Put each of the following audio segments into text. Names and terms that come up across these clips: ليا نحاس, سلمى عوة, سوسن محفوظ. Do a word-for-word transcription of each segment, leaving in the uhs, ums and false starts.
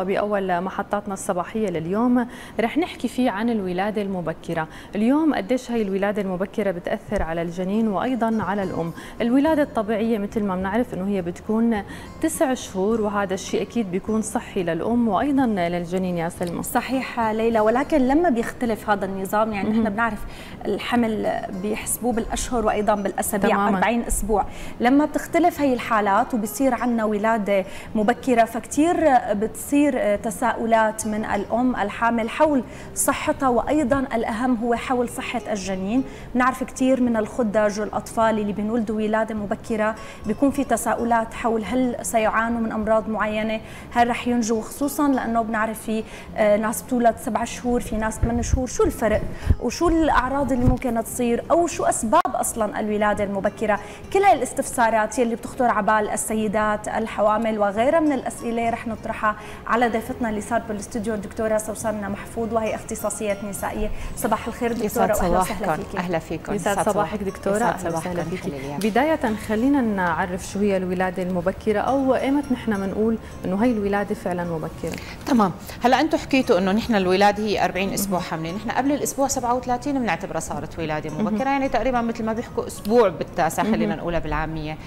وبأول محطاتنا الصباحية لليوم رح نحكي فيه عن الولادة المبكرة. اليوم قديش هي الولادة المبكرة بتأثر على الجنين وأيضا على الأم. الولادة الطبيعية مثل ما بنعرف أنه هي بتكون تسع شهور، وهذا الشيء أكيد بيكون صحي للأم وأيضا للجنين يا سلمى. صحيح ليلى، ولكن لما بيختلف هذا النظام يعني نحن بنعرف الحمل بيحسبوه بالأشهر وأيضا بالأسابيع، أربعين أسبوع. لما بتختلف هي الحالات وبصير عندنا ولادة مبكرة فكتير بتصير تساؤلات من الأم الحامل حول صحتها، وأيضا الأهم هو حول صحة الجنين. بنعرف كتير من الخدج والأطفال اللي بينولدوا ولادة مبكرة بيكون في تساؤلات حول هل سيعانوا من أمراض معينة، هل رح ينجوا، خصوصا لأنه بنعرف في ناس بتولد سبع شهور، في ناس ثمان شهور. شو الفرق وشو الأعراض اللي ممكن تصير أو شو أسباب أصلا الولادة المبكرة؟ كل هالاستفسارات يلي بتخطر على بال السيدات الحوامل وغيرها من الأسئلة رح نطرحها على ضيفتنا اللي صار بالاستوديو الدكتورة سوسن محفوظ، وهي اختصاصية نسائية. صباح الخير دكتورة وأهلا وسهلا فيك. أهلا فيكم. يسعد صباحك دكتورة، أهلا وسهلا فيك. بداية خلينا نعرف شو هي الولادة المبكرة أو إيمت نحن بنقول إنه هي الولادة فعلا مبكرة. تمام، هلا أنتم حكيتوا إنه نحن الولادة هي أربعين أسبوع حملة، نحن قبل الأسبوع سبعة وثلاثين بنعتبرها صارت ولادة مبكرة، يعني تقريبا مثل ما بيحكوا أسبوع بالتاسع خلينا نقولها بالعامية.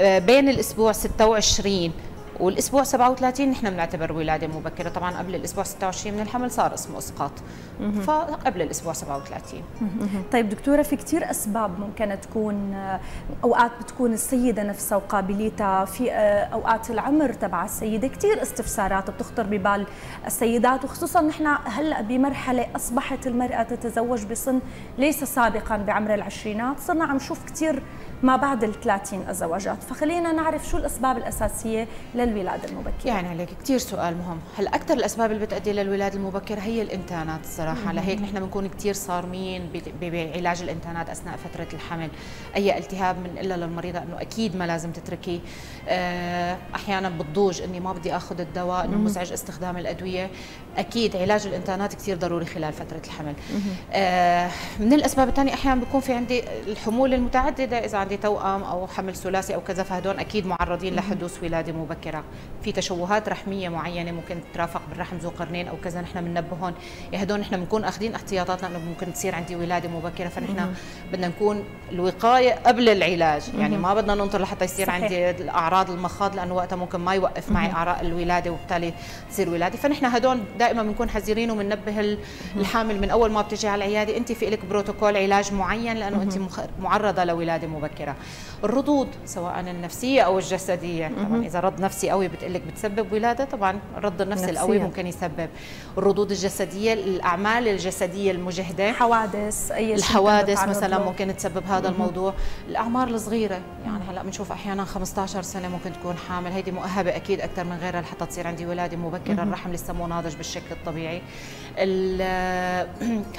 بين الأسبوع ستة وعشرين والاسبوع سبعة وثلاثين نحن بنعتبر ولاده مبكره، طبعا قبل الاسبوع ستة وعشرين من الحمل صار اسمه اسقاط، فقبل الاسبوع سبعة وثلاثين. طيب دكتوره، في كثير اسباب ممكن تكون، اوقات بتكون السيده نفسها وقابليتها، في اوقات العمر تبع السيده، كثير استفسارات بتخطر ببال السيدات، وخصوصا نحن هلا بمرحله اصبحت المراه تتزوج بسن ليس سابقا بعمر العشرينات، صرنا عم نشوف كثير ما بعد الثلاثين الزواجات، فخلينا نعرف شو الاسباب الاساسيه للولاده المبكره. يعني عليك كثير سؤال مهم. هلا اكثر الاسباب اللي بتؤدي للولاده المبكره هي الانتانات الصراحه، لهيك نحن بنكون كثير صارمين بعلاج الانتانات اثناء فتره الحمل. اي التهاب بنقول للمريضه انه اكيد ما لازم تتركيه. احيانا بتضوج اني ما بدي اخذ الدواء، انه مزعج استخدام الادويه. اكيد علاج الانتانات كثير ضروري خلال فتره الحمل. أه من الاسباب الثانيه احيانا بيكون في عندي الحمول المتعدده، اذا عندي توأم او حمل ثلاثي او كذا، فهدول اكيد معرضين لحدوث ولاده مبكره. في تشوهات رحميه معينه ممكن تترافق بالرحم ذو قرنين او كذا، نحن بننبههم، يا هدول نحن بنكون اخذين احتياطات لانه ممكن تصير عندي ولاده مبكره، فنحن بدنا نكون الوقايه قبل العلاج، يعني ما بدنا ننطر لحتى يصير صحيح. عندي الاعراض المخاض لانه وقتها ممكن ما يوقف معي اعراض الولاده وبالتالي تصير ولاده، فنحن هدول دائما بنكون حذرين وبننبه الحامل من اول ما بتجي على العياده، انت في لك بروتوكول علاج معين لانه انت معرضه لولاده مبكره. الردود سواء النفسيه او الجسديه، طبعا اذا رد نفسي قوي بتقلك بتسبب ولاده، طبعا الرد النفسي القوي ممكن يسبب. الردود الجسديه، الاعمال الجسديه المجهده، حوادث، اي الحوادث مثلا ممكن تسبب هذا مم. الموضوع. الاعمار الصغيره، يعني هلا بنشوف احيانا خمسطعش سنه ممكن تكون حامل، هيدي مؤهبه اكيد اكثر من غيرها لحتى تصير عندي ولاده مبكره، مم. الرحم لسه مو ناضج بالشكل الطبيعي.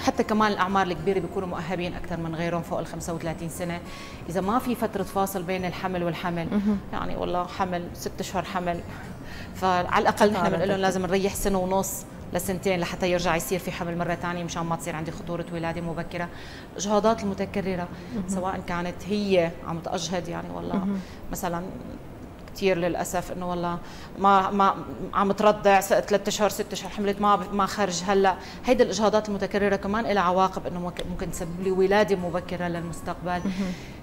حتى كمان الاعمار الكبيره بيكونوا مؤهبين اكثر من غيرهم فوق ال خمسة وثلاثين سنه، اذا ما في فتره فاصل بين الحمل والحمل، مم. يعني والله حمل ست اشهر حمل، فعلى الاقل نحن بنقول لهم لازم نريح سنه ونص لسنتين لحتى يرجع يصير في حمل مره ثانيه مشان ما تصير عندي خطوره ولاده مبكره. الاجهاضات المتكرره سواء كانت هي عم تاجهض، يعني والله مثلا كثير للاسف انه والله ما ما عم ترضع ثلاث اشهر ست اشهر حملت ما ما خرج، هلا هيدي الاجهاضات المتكرره كمان لها عواقب انه ممكن تسبب لي ولاده مبكره للمستقبل.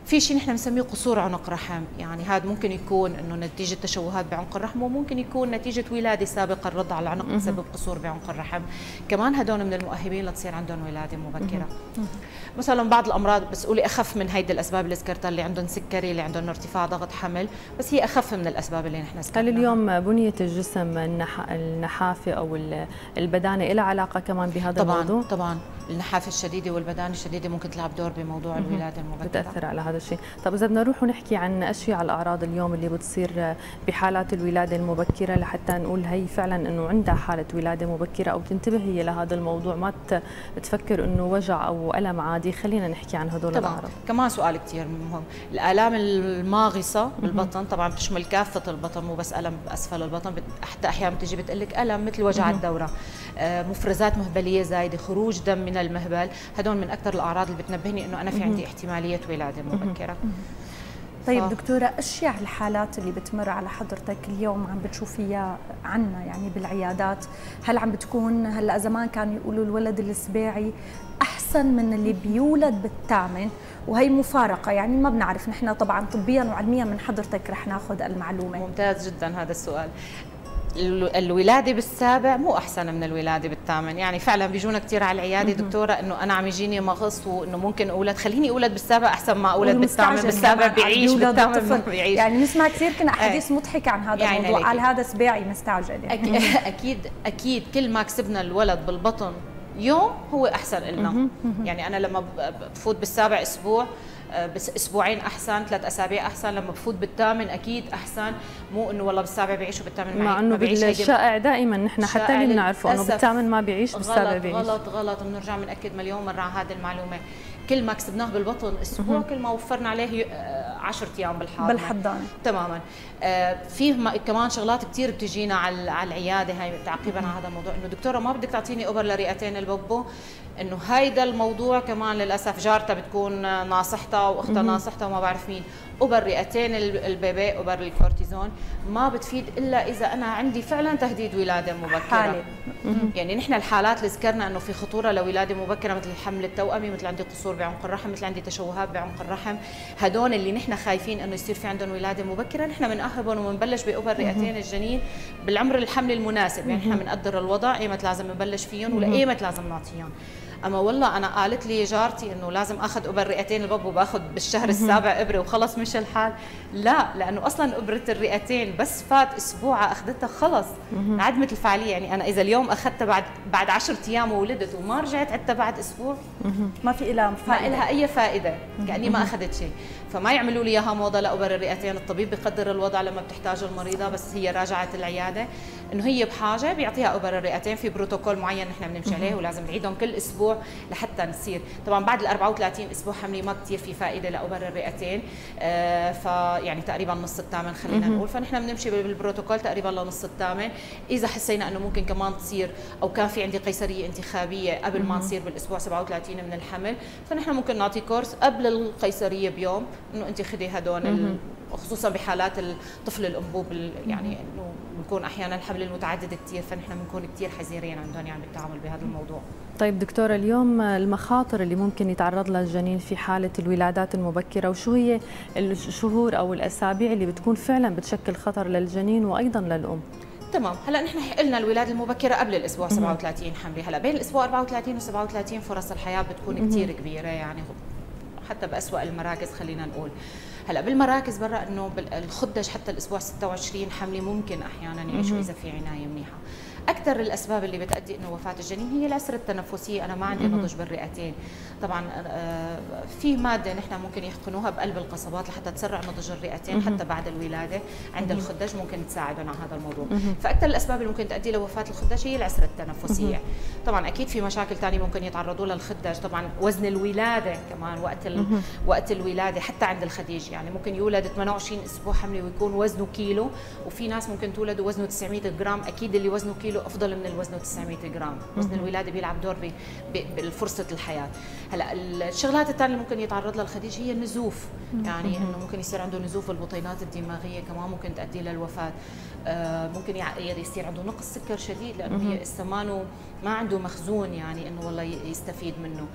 في شيء نحن بنسميه قصور عنق رحم، يعني هذا ممكن يكون انه نتيجه تشوهات بعنق الرحم، وممكن يكون نتيجه ولاده سابقه الرضع على العنق بسبب قصور بعنق الرحم، كمان هدول من المؤهبين لتصير عندهم ولاده مبكره. مثلا بعض الامراض بس قولي اخف من هيدي الاسباب اللي ذكرتها، اللي عندهم سكري، اللي عندهم ارتفاع ضغط حمل، بس هي اخف من الاسباب اللي نحن ذكرناها. هل اليوم بنيه الجسم، النحافه او البدانه لها علاقه كمان بهذا طبعاً الموضوع؟ طبعا طبعا النحافه الشديده والبدانه الشديده ممكن تلعب دور بموضوع الولاده المبكره، بتاثر على هذا الشيء. طب اذا بدنا نروح ونحكي عن اشياء الاعراض اليوم اللي بتصير بحالات الولاده المبكره لحتى نقول هي فعلا انه عندها حاله ولاده مبكره او تنتبه هي لهذا الموضوع، ما تفكر انه وجع او الم عادي، خلينا نحكي عن هذول الاعراض. كمان سؤال كثير مهم، الالام الماغصه بالبطن، طبعا بتشمل كافه البطن مو بس الم باسفل البطن، حتى احيانا بتجي بتقلك الم مثل وجع الدوره، مفرزات مهبليه زايده، خروج دم من المهبل، هدول من اكثر الاعراض اللي بتنبهني انه انا في عندي احتماليه ولاده مبكره. طيب دكتورة، ايش هي الحالات اللي بتمر على حضرتك اليوم عم بتشوفيها عنا يعني بالعيادات؟ هل عم بتكون هلا زمان كانوا يقولوا الولد السباعي احسن من اللي بيولد بالثامن، وهي مفارقة يعني ما بنعرف نحن طبعا طبيا وعلميا من حضرتك رح ناخذ المعلومة. ممتاز جدا هذا السؤال. الولادة بالسابع مو أحسن من الولادة بالثامن، يعني فعلا بيجونا كثير على العيادة دكتورة إنه أنا عم يجيني مغص وإنه ممكن أولد، خليني أولد بالسابع أحسن ما أولد بالثامن، بالسابع بيعيش بالثامن بيعيش. يعني نسمع كثير كنا أحاديث مضحكة عن هذا يعني الموضوع، قال هذا سباعي مستعجل يعني. أكيد أكيد كل ما كسبنا الولد بالبطن يوم هو أحسن لنا، يعني أنا لما بفوت بالسابع أسبوع بس اسبوعين احسن، ثلاث اسابيع احسن، لما بفوت بالثامن اكيد احسن، مو انه والله بالسابع بيعيش وبالثامن مع انه بالشائع دائما نحن حتى اللي بنعرفه انه بالثامن ما بيعيش بالسابع بيعيش. غلط غلط، بنرجع بناكد مليون مره على هذه المعلومه. كل ما كسبناه بالبطن اسبوع كل ما وفرنا عليه عشرة ايام بالحضانه بالحضانه تماما. فيه كمان شغلات كثير بتجينا على العياده هي تعقيبا على هذا الموضوع، انه دكتوره ما بدك تعطيني ابر لرئتين الببو، انه هيدا الموضوع كمان للاسف جارتها بتكون ناصحتها واختها ناصحتها وما بعرف مين، ابر رئتين البيبي ابر الكورتيزون ما بتفيد الا اذا انا عندي فعلا تهديد ولاده مبكره. يعني نحن الحالات اللي ذكرنا انه في خطوره لولاده مبكره مثل الحمل التوأمي، مثل عندي قصور بعمق الرحم، مثل عندي تشوهات بعمق الرحم، هدول اللي نحن خايفين انه يصير في عندهم ولاده مبكره، نحن بنأهبهم وبنبلش بابر رئتين الجنين بالعمر الحمل المناسب، يعني نحن بنقدر الوضع ايمت لازم نبلش فيهم ولا ايمت لازم نعطيهم. اما والله انا قالت لي جارتي انه لازم اخذ ابر رئتين البب وباخذ بالشهر السابع ابره وخلص مش الحال، لا، لانه اصلا ابره الرئتين بس فات اسبوع اخذتها خلص انعدمت الفعاليه. يعني انا اذا اليوم اخذتها بعد بعد عشرة ايام وولدت وما رجعت عدتها بعد اسبوع ما في لها ما لها اي فائده، كاني ما اخذت شيء. فما يعملوا لي اياها موضه لابر الرئتين، الطبيب بيقدر الوضع لما بتحتاج المريضه بس هي راجعت العياده انه هي بحاجه بيعطيها ابر الرئتين في بروتوكول معين نحن بنمشي عليه ولازم نعيدهم كل اسبوع لحتى نصير. طبعا بعد ال أربعة وثلاثين اسبوع حملي ما كثير في فائده لابر الرئتين، آه فيعني تقريبا نص الثامن خلينا نقول، فنحن بنمشي بالبروتوكول تقريبا لنص الثامن. اذا حسينا انه ممكن كمان تصير او كان في عندي قيصريه انتخابيه قبل ما تصير بالاسبوع سبعة وثلاثين من الحمل، فنحن ممكن نعطي كورس قبل القيصريه بيوم انه انت خذي هدول، خصوصا بحالات الطفل الانبوب، يعني انه بنكون احيانا الحمل المتعدد كثير، فنحن بنكون كثير حذرين عندهم يعني بالتعامل بهذا الموضوع. طيب دكتورة، اليوم المخاطر اللي ممكن يتعرض لها الجنين في حالة الولادات المبكرة، وشو هي الشهور أو الأسابيع اللي بتكون فعلا بتشكل خطر للجنين وأيضا للأم؟ تمام، هلا نحن قلنا الولاده المبكره قبل الاسبوع سبعة وثلاثين حملي، هلا بين الاسبوع أربعة وثلاثين و سبعة وثلاثين فرص الحياة بتكون كثير كبيرة، يعني حتى بأسوأ المراكز خلينا نقول. هلا بالمراكز برا انه الخدج حتى الاسبوع ستة وعشرين حملي ممكن احيانا يعيشوا اذا في عناية منيحة. أكثر الأسباب اللي بتأدي إنه وفاة الجنين هي العسر التنفسي، أنا ما عندي نضج بالرئتين. طبعاً في مادة نحن ممكن يحقنوها بقلب القصبات لحتى تسرع نضج الرئتين حتى بعد الولادة عند الخدج، ممكن تساعدهم على هذا الموضوع. فأكثر الأسباب اللي ممكن تؤدي لوفاة الخدج هي العسر التنفسية. طبعاً أكيد في مشاكل ثانية ممكن يتعرضوا لها الخدج، طبعاً وزن الولادة كمان وقت وقت الولادة حتى عند الخديج، يعني ممكن يولد ثمانية وعشرين أسبوع حملي ويكون وزنه كيلو، وفي ناس ممكن تولد وزنه تسعمية جرام، أكيد اللي وزنه كيلو افضل من الوزن تسعمية جرام، وزن الولاده بيلعب دور بفرصه الحياه. هلا الشغلات الثانيه اللي ممكن يتعرض لها الخديج هي النزوف، يعني انه ممكن يصير عنده نزوف البطينات الدماغيه كمان ممكن تؤدي للوفاه، آه ممكن يصير عنده نقص سكر شديد لانه هي اسا ما عنده مخزون يعني انه والله يستفيد منه،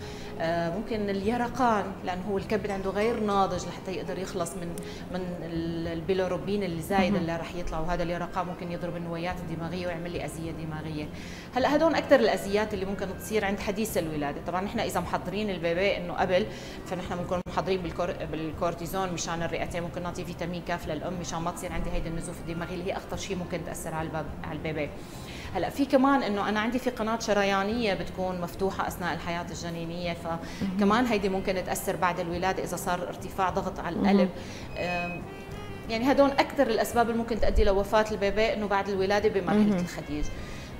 آه ممكن اليرقان لانه هو الكبد عنده غير ناضج لحتى يقدر يخلص من من البيلوروبين اللي زايد اللي راح يطلع، وهذا اليرقان ممكن يضرب النويات الدماغيه ويعمل لي أزية دماغية. هلا هدول أكثر الأزيات اللي ممكن تصير عند حديث الولادة. طبعا نحن إذا محضرين البيبي إنه قبل، فنحن بنكون محضرين بالكور... بالكورتيزون مشان الرئتين، ممكن نعطي فيتامين كاف للأم مشان ما تصير عندي هيدي النزوف الدماغي اللي هي أخطر شيء ممكن تأثر على الباب... على البيبي. هلا في كمان إنه أنا عندي في قناة شريانية بتكون مفتوحة أثناء الحياة الجنينية، فكمان هيدي ممكن تأثر بعد الولادة إذا صار ارتفاع ضغط على القلب. يعني هدول أكثر الأسباب اللي ممكن تؤدي لوفاة البيبي إنه بعد الولادة بمرحلة الخديج.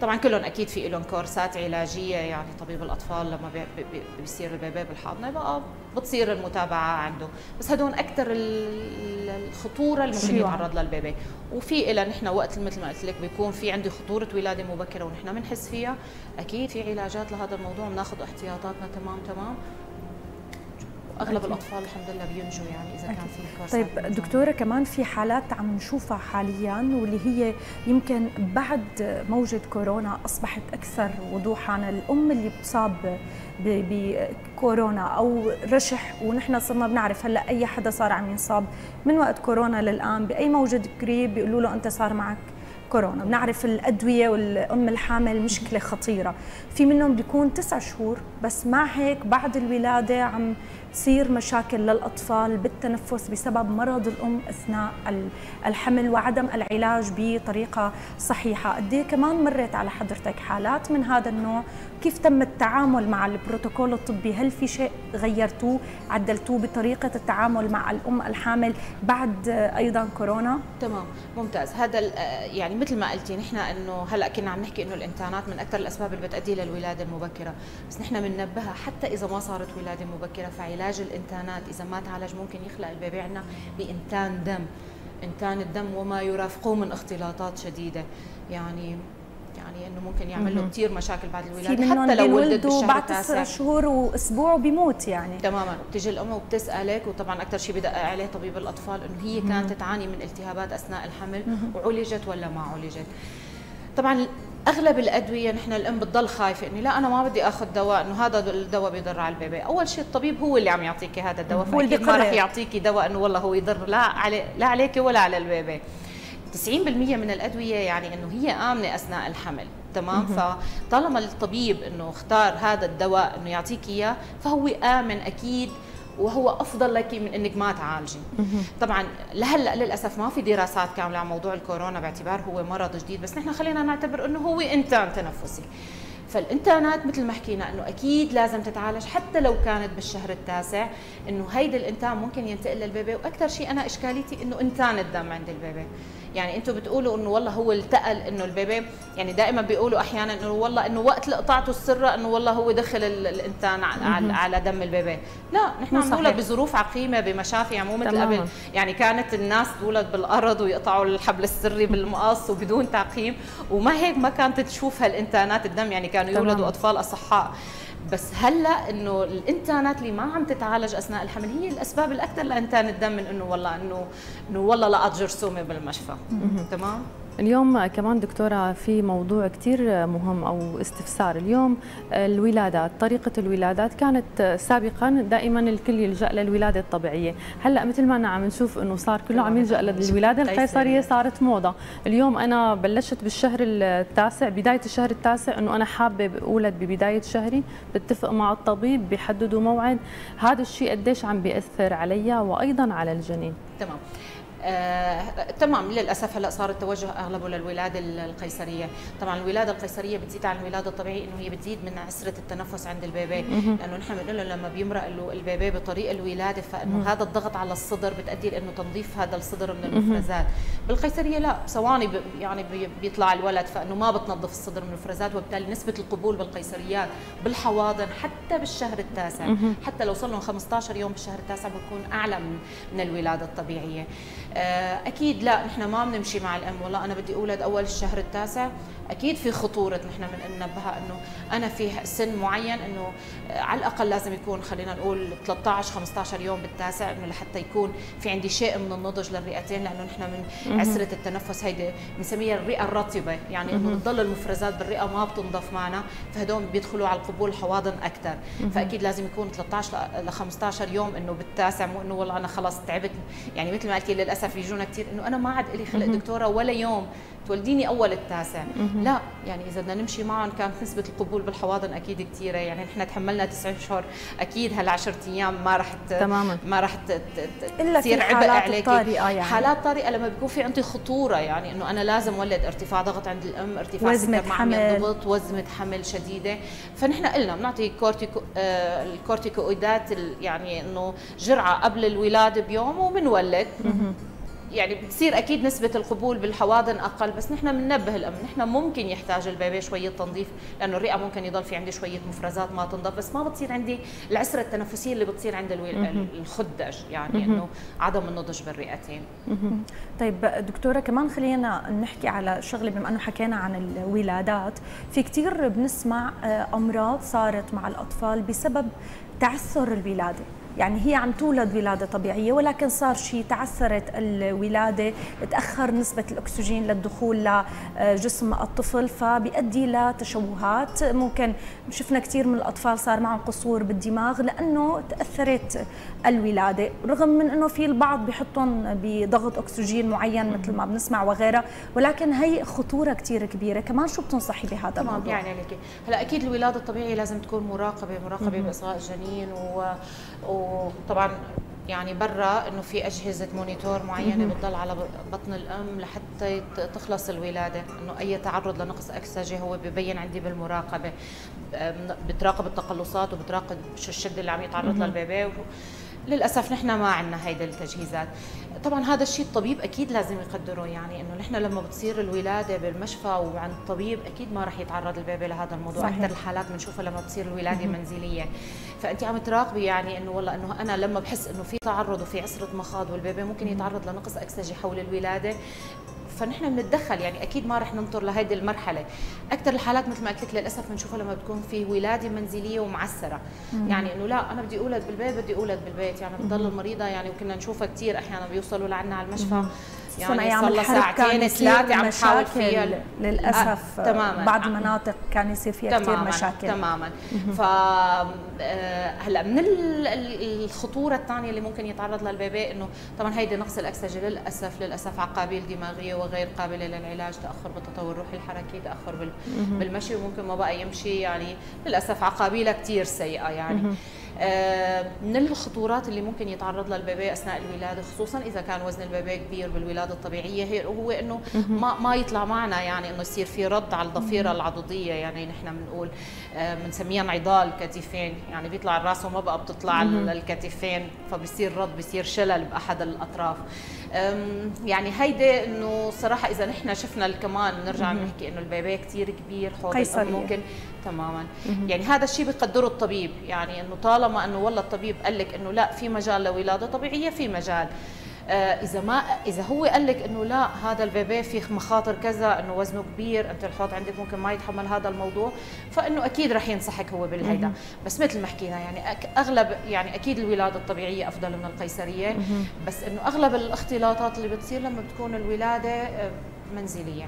طبعا كلهم اكيد في لهم كورسات علاجيه، يعني طبيب الاطفال لما بي بي بيصير البيبي بالحاضنه بقى بتصير المتابعه عنده، بس هدول اكثر الخطوره اللي ممكن يتعرض لها البيبي. وفي إلى نحن وقت مثل ما قلت لك بيكون في عنده خطوره ولاده مبكره ونحن بنحس فيها، اكيد في علاجات لهذا الموضوع، بناخذ احتياطاتنا تمام تمام واغلب الاطفال الحمد لله بينجوا يعني اذا كان في كارثه. طيب دكتوره، كمان في حالات عم نشوفها حاليا واللي هي يمكن بعد موجه كورونا اصبحت اكثر وضوحا، الام اللي بتصاب بكورونا او رشح، ونحن صرنا بنعرف هلا اي حدا صار عم ينصاب من وقت كورونا للان باي موجه قريب بيقولوا له انت صار معك كورونا. بنعرف الأدوية والأم الحامل مشكلة خطيرة، في منهم بيكون تسع شهور بس مع هيك بعد الولادة عم تصير مشاكل للأطفال بالتنفس بسبب مرض الأم أثناء الحمل وعدم العلاج بطريقة صحيحة. قديه كمان مرت على حضرتك حالات من هذا النوع؟ كيف تم التعامل مع البروتوكول الطبي؟ هل في شيء غيرتوه عدلتوه بطريقة التعامل مع الأم الحامل بعد أيضا كورونا؟ تمام، ممتاز. هذا يعني مثل ما قلتي نحن انه هلا كنا عم نحكي انه الانتانات من اكثر الاسباب اللي بتؤدي للولاده المبكره، بس نحن بننبهها حتى اذا ما صارت ولاده مبكره فعلاج الانتانات اذا ما تعالج ممكن يخلق البيبي عندنا بانتان دم، انتان الدم وما يرافقه من اختلاطات شديده، يعني يعني انه ممكن يعمل له كثير مشاكل بعد الولاده حتى لو ولدت بالشهر بعد تسع شهور واسبوع بيموت يعني. تماما، بتجي الام وبتسالك، وطبعا اكثر شيء بدق عليه طبيب الاطفال انه هي كانت تعاني من التهابات اثناء الحمل وعولجت ولا ما عولجت. طبعا اغلب الادويه نحن الام بتضل خايفه انه لا انا ما بدي اخذ دواء انه هذا الدواء بيضر على البيبي، اول شيء الطبيب هو اللي عم يعطيكي هذا الدواء فاكيد ما راح يعطيكي دواء انه والله هو يضر لا علي لا عليكي ولا على البيبي. تسعين بالمئة من الادويه يعني انه هي امنه اثناء الحمل، تمام؟ فطالما الطبيب انه اختار هذا الدواء انه يعطيك اياه فهو امن اكيد وهو افضل لك من انك ما تعالجي. طبعا لهلا للاسف ما في دراسات كامله عن موضوع الكورونا باعتبار هو مرض جديد، بس نحن خلينا نعتبر انه هو انتان تنفسي. فالانتانات مثل ما حكينا انه اكيد لازم تتعالج حتى لو كانت بالشهر التاسع، انه هيدا الانتان ممكن ينتقل للبيبي، واكثر شيء انا اشكاليتي انه انتان الدم عند البيبي. يعني انتم بتقولوا انه والله هو التقل انه البيبي، يعني دائما بيقولوا احيانا انه والله انه وقت اللي قطعته السره انه والله هو دخل الانتان على, على دم البيبي، لا نحن عم نولد بظروف عقيمه بمشافي مو مثل قبل، يعني كانت الناس تولد بالارض ويقطعوا الحبل السري بالمقص وبدون تعقيم، وما هيك ما كانت تشوف هالانتانات الدم، يعني كانوا يولدوا اطفال اصحاء. بس هلا انه الانتانات اللي ما عم تتعالج اثناء الحمل هي الاسباب الاكثر لانتان الدم من انه والله انه انه والله لقط جرثومه بالمشفى. تمام. اليوم كمان دكتوره في موضوع كثير مهم او استفسار، اليوم الولادات، طريقه الولادات كانت سابقا دائما الكل يلجا للولاده الطبيعيه، هلا مثل ما انا عم نشوف انه صار كله عم يلجا للولاده القيصريه، صارت موضه. اليوم انا بلشت بالشهر التاسع، بدايه الشهر التاسع انه انا حابه اولد ببدايه شهري، بتفق مع الطبيب بيحددوا موعد، هذا الشيء قديش عم بياثر عليا وايضا على الجنين؟ تمام. آه، تمام. للاسف هلا صار التوجه اغلبه للولاده القيصريه، طبعا الولاده القيصريه بتزيد عن الولاده الطبيعيه انه هي بتزيد من عسره التنفس عند البيبي، لانه نحن بنقول له لما بيمرق البيبي بطريق الولاده فانه هذا الضغط على الصدر بتؤدي لانه تنظيف هذا الصدر من المفرزات، بالقيصريه لا ثواني يعني بيطلع الولد فانه ما بتنظف الصدر من المفرزات، وبالتالي نسبه القبول بالقيصريات بالحواضن حتى بالشهر التاسع حتى لو صار لهم خمسطعش يوم بالشهر التاسع بتكون اعلى من الولاده الطبيعيه. اكيد لا نحن ما بنمشي مع الام والله انا بدي اولد اول الشهر التاسع، اكيد في خطوره نحن بننبهها انه انا في سن معين انه على الاقل لازم يكون خلينا نقول ثلاثطعش خمسطعش يوم بالتاسع انه لحتى يكون في عندي شيء من النضج للرئتين، لانه نحن من عسره التنفس هيدي بنسميها الرئه الرطبه، يعني انه بتضل المفرزات بالرئه ما بتنضف معنا، فهدول بيدخلوا على القبول الحواضن اكثر، فاكيد لازم يكون ثلاثطعش لخمسطعش يوم انه بالتاسع، مو انه والله انا خلص تعبت، يعني مثل ما قلت للاسف يجونا كثير انه انا ما عاد لي خلق دكتوره ولا يوم تولديني اول التاسع، لا يعني اذا بدنا نمشي معهم كانت نسبه القبول بالحواضن اكيد كثيره، يعني نحن تحملنا تسع اشهر اكيد هالعشرة ايام ما رح ما رح تصير عبء عليك، يعني حالات طارئه لما بيكون في عندي خطوره، يعني انه انا لازم ولد ارتفاع ضغط عند الام، ارتفاع سكر معمي ضغط، وزنه حمل شديده، فنحن قلنا بنعطي كورتيكو آه الكورتيكويدات يعني انه جرعه قبل الولاده بيوم وبنولد، يعني بتصير اكيد نسبه القبول بالحواضن اقل، بس نحن بننبه الام نحن ممكن يحتاج البيبي شويه تنظيف، لانه الرئه ممكن يضل في عندي شويه مفرزات ما تنضف، بس ما بتصير عندي العسره التنفسيه اللي بتصير عند الخدج، يعني انه عدم النضج بالرئتين. طيب دكتوره، كمان خلينا نحكي على شغله، بما انه حكينا عن الولادات، في كثير بنسمع امراض صارت مع الاطفال بسبب تعثر الولاده، يعني هي عم تولد ولاده طبيعيه، ولكن صار شيء تعثرت الولاده، تاخر نسبه الاكسجين للدخول لجسم الطفل، فبيؤدي لتشوهات. ممكن شفنا كثير من الاطفال صار معهم قصور بالدماغ لانه تاثرت الولاده، رغم من انه في البعض بيحطهم بضغط اكسجين معين مثل ما بنسمع وغيرها، ولكن هي خطوره كثير كبيره. كمان شو بتنصحي بهذا الموضوع؟ تمام، يعني لك هلا اكيد الولاده الطبيعيه لازم تكون مراقبه مراقبه باصغاء الجنين، و... وطبعا يعني برا انه في اجهزه مونيتور معينه بتضل على بطن الام لحتى تخلص الولاده، انه اي تعرض لنقص اكسجه هو ببين عندي بالمراقبه، بتراقب التقلصات وبتراقب شو الشده اللي عم يتعرض لها البيبي. للاسف نحن ما عندنا هيدا التجهيزات. طبعا هذا الشيء الطبيب اكيد لازم يقدره، يعني انه نحن لما بتصير الولاده بالمشفى وعند الطبيب اكيد ما راح يتعرض البيبي لهذا الموضوع. اكثر الحالات بنشوفها لما بتصير الولاده منزليه، فانت عم تراقبي يعني انه والله انه انا لما بحس انه في تعرض وفي عسره مخاض والبيبي ممكن يتعرض لنقص اكسجه حول الولاده، فنحن بنتدخل. يعني اكيد ما رح ننطر لهيدي المرحله. اكثر الحالات مثل ما قلت لك للاسف بنشوفها لما بتكون في ولاده منزليه ومعسره، مم. يعني انه لا انا بدي اولد بالبيت بدي اولد بالبيت، يعني بتضل المريضه، يعني وكنا نشوفها كثير احيانا بيوصلوا لعنا على المشفى، مم. يعني صار لها ساعتين ثلاثه عم تحاول فيها ل... للاسف آه، بعض المناطق كان يصير فيها كثير مشاكل. تماما. ف هلا من الخطوره الثانيه اللي ممكن يتعرض لها البيبي انه طبعا هيدي نقص الاكسجه للاسف للاسف عقابيل دماغيه وغير قابله للعلاج، تاخر بالتطور الروحي الحركي، تاخر بال... بالمشي، وممكن ما بقى يمشي، يعني للاسف عقابيلها كثير سيئه يعني. مم. من الخطورات اللي ممكن يتعرض لها البيبي اثناء الولاده، خصوصا اذا كان وزن البيبي كبير بالولاده الطبيعيه، هي هو انه ما ما يطلع معنا، يعني انه يصير في رد على الضفيره العضديه، يعني نحن بنقول بنسميها انعضال كتفين، يعني بيطلع الراس وما بقى بتطلع الكتفين، فبصير رد، بصير شلل باحد الاطراف. يعني هيدي انه صراحه اذا نحن شفنا كمان بنرجع بنحكي انه البيبي كثير كبير حوض الام ممكن. تماما. يعني هذا الشيء بيقدره الطبيب، يعني انه طالما انه والله الطبيب قال لك انه لا في مجال لولاده طبيعيه في مجال. إذا ما إذا هو قال لك إنه لا هذا البيبي فيه مخاطر كذا، إنه وزنه كبير، أنت الحوض عندك ممكن ما يتحمل هذا الموضوع، فإنه أكيد رح ينصحك هو بالهيدا. بس مثل ما حكينا يعني أغلب يعني أكيد الولادة الطبيعية أفضل من القيصرية، بس إنه أغلب الاختلاطات اللي بتصير لما بتكون الولادة منزلية.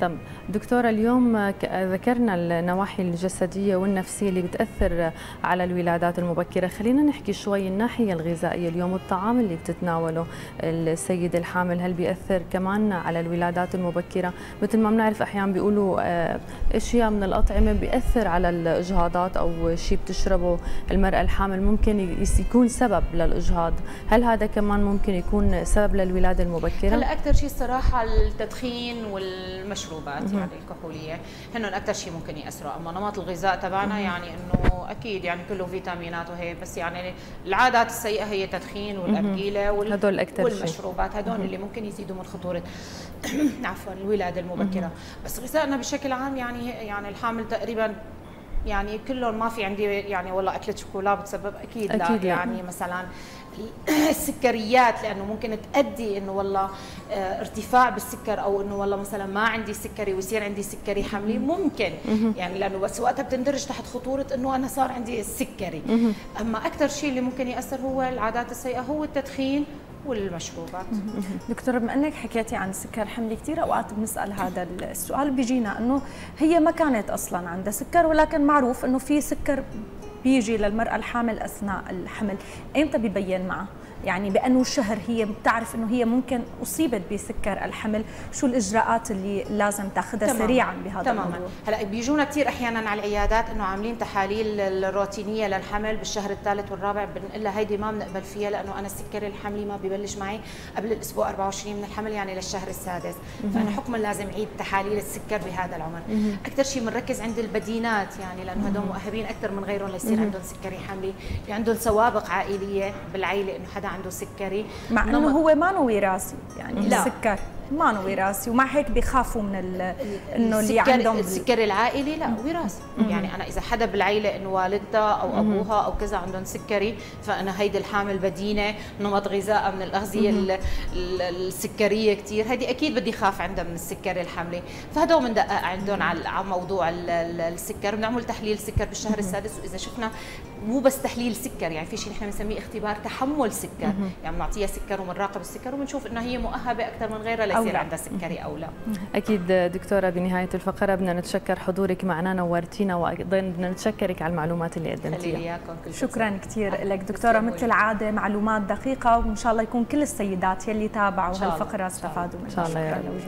طب دكتورة، اليوم ذكرنا النواحي الجسدية والنفسية اللي بتأثر على الولادات المبكرة، خلينا نحكي شوي الناحية الغذائية. اليوم الطعام اللي بتتناوله السيدة الحامل هل بيأثر كمان على الولادات المبكرة؟ مثل ما بنعرف أحيانا بيقولوا أشياء من الأطعمة بيأثر على الإجهاضات، أو شيء بتشربه المرأة الحامل ممكن يكون سبب للإجهاض، هل هذا كمان ممكن يكون سبب للولادة المبكرة؟ هلا أكثر شيء الصراحة التدخين والمشروبات المشروبات يعني الكحوليه هن اكثر شيء ممكن ياثروا، اما نمط الغذاء تبعنا يعني انه اكيد يعني كله فيتامينات وهي، بس يعني العادات السيئه هي التدخين والابكيله وال... والمشروبات، هدول اللي ممكن يزيدوا من خطوره عفوا الولاده المبكره. بس غذائنا بشكل عام يعني يعني الحامل تقريبا يعني كلهم، ما في عندي يعني والله اكله شوكولا بتسبب اكيد, أكيد لا يعني م. مثلا السكريات، لانه ممكن تؤدي انه والله ارتفاع بالسكر، او انه والله مثلا ما عندي سكري ويصير عندي سكري حملي ممكن، يعني لانه بس وقتها بتندرج تحت خطوره انه انا صار عندي السكري. اما اكثر شيء اللي ممكن ياثر هو العادات السيئه، هو التدخين والمشروبات. دكتورة، بما انك حكيتي عن السكر الحملي، كثير اوقات بنسال هذا السؤال، بيجينا انه هي ما كانت اصلا عندها سكر، ولكن معروف انه في سكر بيجي للمرأة الحامل أثناء الحمل، إمتى بيبين معها؟ يعني بأنه شهر هي بتعرف إنه هي ممكن أصيبت بسكر الحمل، شو الإجراءات اللي لازم تاخذها سريعاً بهذا تماماً. الموضوع؟ تماماً. هلا بيجونا كثير أحياناً على العيادات إنه عاملين تحاليل روتينية للحمل بالشهر الثالث والرابع، بنقول لها هيدي ما بنقبل فيها، لأنه أنا السكري الحملي ما ببلش معي قبل الأسبوع أربعة وعشرين من الحمل، يعني للشهر السادس، فأنا حكماً لازم أعيد تحاليل السكر بهذا العمر. أكثر شيء بنركز عند البدينات، يعني لأنه هدول مؤهبين أكثر من غيرهم ليصير عندهم سكري حملي، اللي عندهم سوابق عائلية بالعيلة إنه حدا عنده سكري، مع انه هو ما انه وراثي يعني لا. السكر ما هو وراثي، ومع هيك بيخافوا من انه اللي عندهم السكري العائلي. لا وراثي، يعني انا اذا حدا بالعيله انه والدتها او ابوها او كذا عندهم سكري، فانا هيدي الحامل بدينه، نمط غذائها من الاغذيه السكريه كثير، هيدي اكيد بدي خاف عندها من السكري الحملي. فهدول بندقق عندهم على موضوع السكر، بنعمل تحليل سكر بالشهر السادس، واذا شفنا مو بس تحليل سكر، يعني في شيء نحن بنسميه اختبار تحمل سكر، يعني بنعطيها سكر وبنراقب السكر وبنشوف انه هي مؤهبه اكثر من غيرها ليصير عندها سكري او لا. اكيد دكتوره، بنهايه الفقره بدنا نتشكر حضورك معنا، نورتينا، وايضا بدنا نتشكرك على المعلومات اللي قدمتيها. شكرا كثير لك دكتوره، مثل العاده معلومات دقيقه، وان شاء الله يكون كل السيدات يلي تابعوا هالفقره استفادوا منها. ان شاء الله.